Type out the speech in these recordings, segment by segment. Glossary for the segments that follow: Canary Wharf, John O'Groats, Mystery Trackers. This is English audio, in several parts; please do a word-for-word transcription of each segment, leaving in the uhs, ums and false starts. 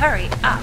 Hurry up.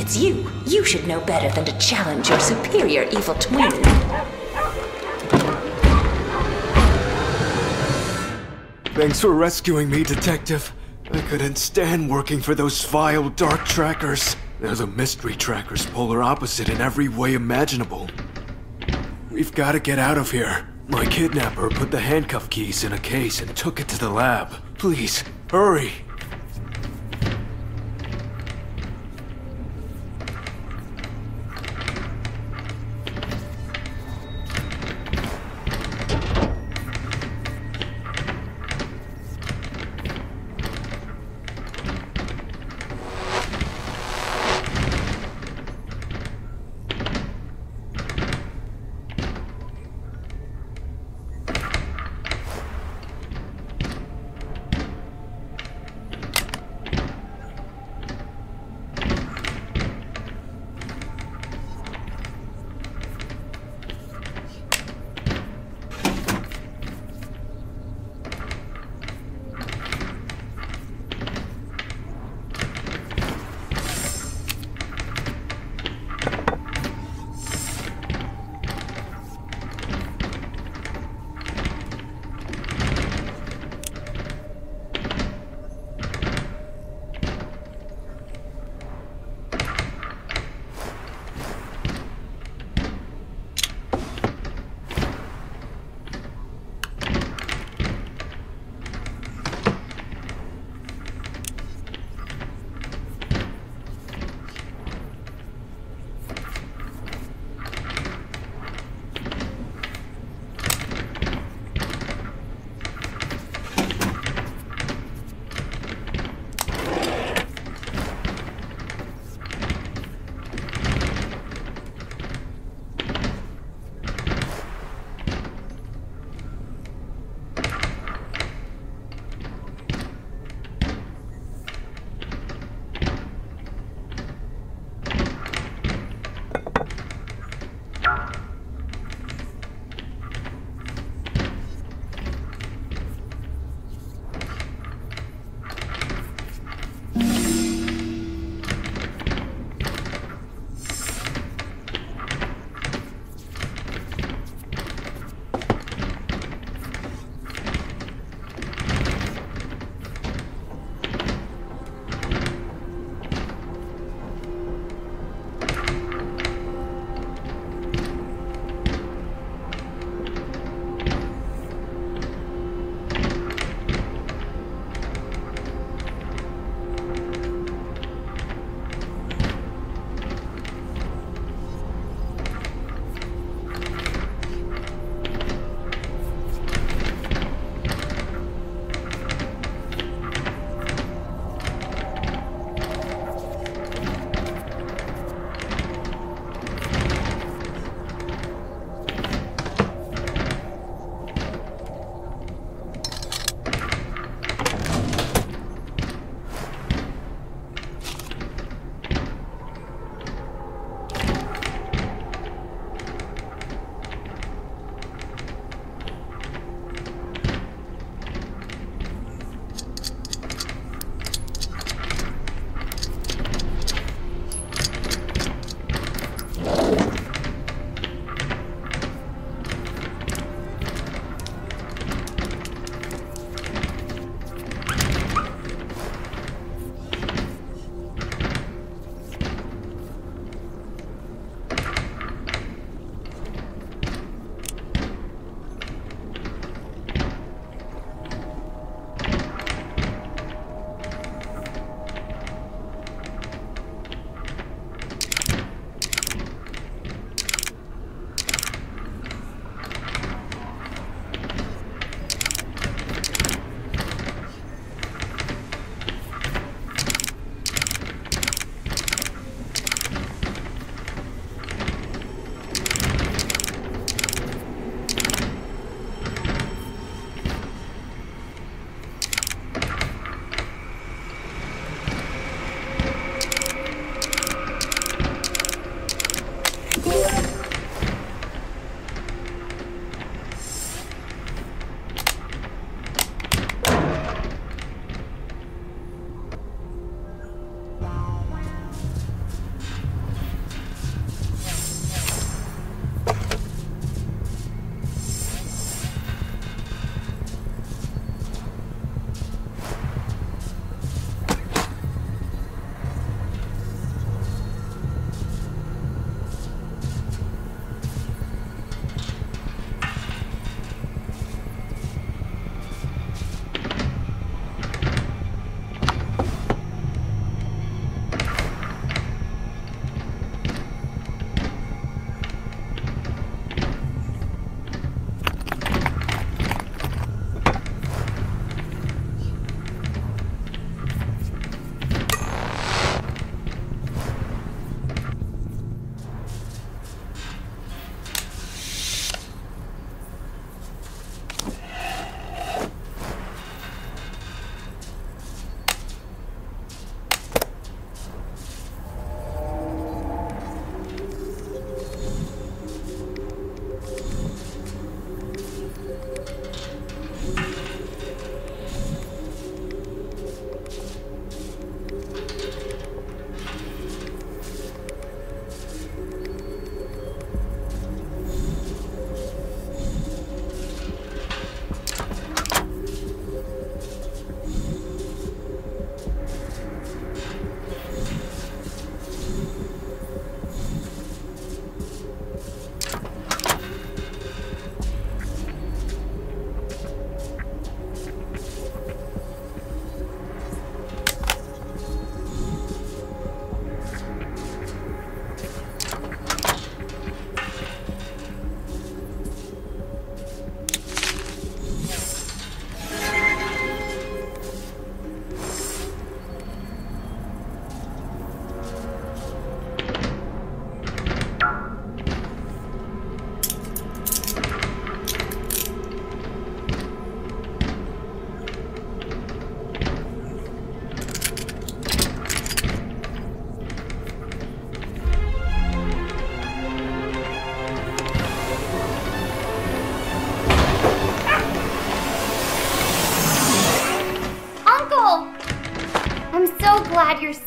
It's you. You should know better than to challenge your superior evil twin. Thanks for rescuing me, Detective. I couldn't stand working for those vile dark trackers. They're the Mystery Trackers' polar opposite in every way imaginable. We've got to get out of here. My kidnapper put the handcuff keys in a case and took it to the lab. Please, hurry!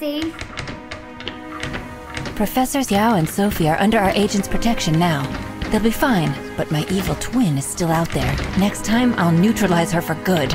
safe. Professors Yao and Sophie are under our agent's protection now. They'll be fine, but my evil twin is still out there. Next time, I'll neutralize her for good.